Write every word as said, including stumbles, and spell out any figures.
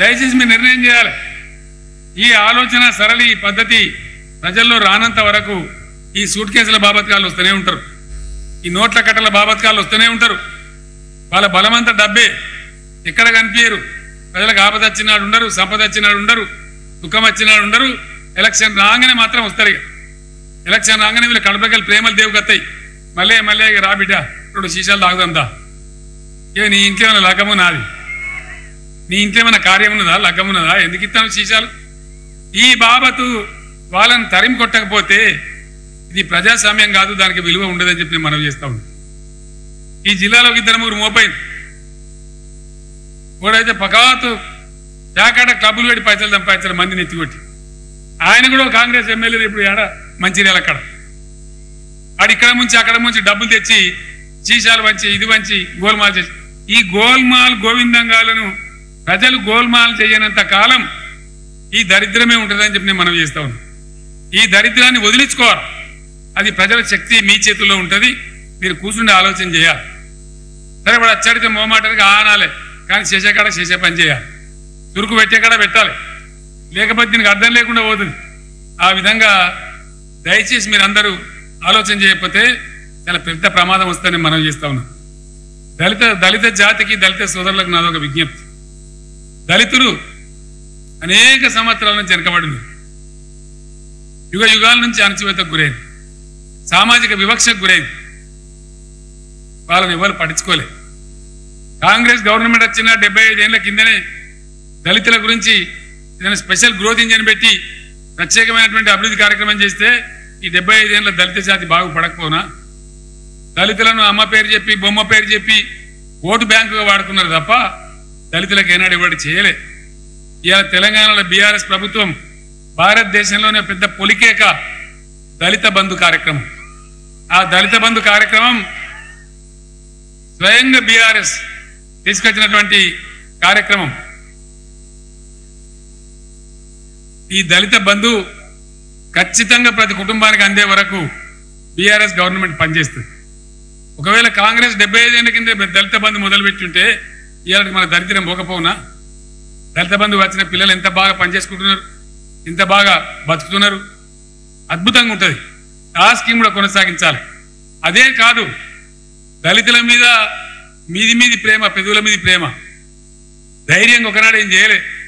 దయచేసి మీరు నిర్ణయం చేయాలి. ఈ ఆలోచన సరళి పద్ధతి ప్రజల్లో రానంత వరకు ఈ సూట్ కేసుల బాబత్కాలు వస్తూనే ఉంటారు, ఈ నోట్ల కట్టల బాబత్కాలు వస్తూనే ఉంటారు. వాళ్ళ బలమంతా డబ్బే, ఎక్కడ కనిపించరు. ప్రజలకు ఆపద వచ్చినాడు ఉండరు, సంపద వచ్చినాడు ఉండరు, దుఃఖం వచ్చినాడు ఉండరు. ఎలక్షన్ రాగానే మాత్రం వస్తారు. ఎలక్షన్ రాగానే వీళ్ళు కడపకెళ్ళి ప్రేమలు దేవుకత్తాయి. మళ్ళీ మళ్ళీ రాబిడ్డ రెండు సీసాలు తాగుదాందా, ఏ నీ ఇంట్లో ఏమైనా లగ్గము నాది, నీ ఇంట్లో ఏమైనా కార్యం ఉన్నదా, లగ్గం ఉన్నదా, ఎందుకు ఇస్తాను సీసాలు? ఈ బాబతు వాళ్ళని తరిమి కొట్టకపోతే ఇది ప్రజాస్వామ్యం కాదు, దానికి విలువ ఉండదని చెప్పి నేను మనవి చేస్తా ఉన్నాను. ఈ జిల్లాలో ఇద్దరు ముగ్గురు మోపోయింది. ఒకడైతే పకాతు చాకాట క్లబ్బులు పెట్టి పైసలు సంపాదించాలి మందిని ఎత్తికొట్టి. ఆయన కూడా కాంగ్రెస్ ఎమ్మెల్యేలు ఇప్పుడు ఏడ మంచిర్యాల అక్కడ ఆడు ఇక్కడ ముంచి అక్కడ ముంచి డబ్బులు తెచ్చి చీసాలు వంచి ఇది వంచి గోల్మాల్ చేసి, ఈ గోల్మాల్ గోవిందంగాలను ప్రజలు గోల్మాల్ చేయనంత కాలం ఈ దరిద్రమే ఉంటుందని చెప్పి నేను మనం చేస్తా ఉన్నాను. ఈ దరిద్రాన్ని వదిలించుకోవాలి. అది ప్రజల శక్తి మీ చేతుల్లో ఉంటుంది. మీరు కూర్చుండి ఆలోచన చేయాలి. సరే వాడు అచ్చడితే మోమాటానికి ఆనాలే, కానీ చేసే కాడ చేసే పని చేయాలి, తురుకు పెట్టే కాడ పెట్టాలి, లేకపోతే దీనికి అర్థం లేకుండా పోతుంది. ఆ విధంగా దయచేసి మీరందరూ ఆలోచన చేయకపోతే చాలా పెద్ద ప్రమాదం వస్తుందని మనం చేస్తా ఉన్నాం. దళిత దళిత జాతికి దళిత సోదరులకు నాదొక విజ్ఞప్తి. దళితులు అనేక సంవత్సరాల నుంచి వెనకబడింది, యుగ యుగాల నుంచి అణచివేతకు గురైంది, సామాజిక వివక్షకు గురైంది. వాళ్ళని ఎవరు పట్టించుకోలే. కాంగ్రెస్ గవర్నమెంట్ వచ్చిన డెబ్బై ఐదేళ్ల కిందనే దళితుల గురించి ఏదైనా స్పెషల్ గ్రోత్ ఇంజన్ పెట్టి ప్రత్యేకమైనటువంటి అభివృద్ధి కార్యక్రమం చేస్తే ఈ డెబ్బై ఐదేళ్ల దళిత జాతి బాగుపడకపోనా? దళితులను అమ్మ పేరు చెప్పి బొమ్మ పేరు చెప్పి ఓటు బ్యాంకుగా వాడుకున్నారు తప్ప దళితులకు ఏనాడు ఇవ్వడం చేయలే. ఇవాళ తెలంగాణలో బీఆర్ఎస్ ప్రభుత్వం భారతదేశంలోనే పెద్ద పొలికేక దళిత బంధు కార్యక్రమం. ఆ దళిత బంధు కార్యక్రమం స్వయంగా బీఆర్ఎస్ తీసుకొచ్చినటువంటి కార్యక్రమం. ఈ దళిత బంధు ఖచ్చితంగా ప్రతి కుటుంబానికి అందే వరకు బీఆర్ఎస్ గవర్నమెంట్ పనిచేస్తుంది. ఒకవేళ కాంగ్రెస్ డెబ్బై ఐదేళ్ల కింద దళిత బంధు మొదలుపెట్టుంటే ఇవాళ మన దరిద్రం పోకపోవునా? దళిత బంధు వచ్చిన పిల్లలు ఎంత బాగా పనిచేసుకుంటున్నారు, ఎంత బాగా బతుకుతున్నారు, అద్భుతంగా ఉంటుంది. ఆ స్కీమ్ కూడా కొనసాగించాలి. అదే కాదు, దళితుల మీద మీది మీది ప్రేమ, పెదవుల మీద ప్రేమ, ధైర్యంగా ఒకనాడు ఏం చేయలేదు.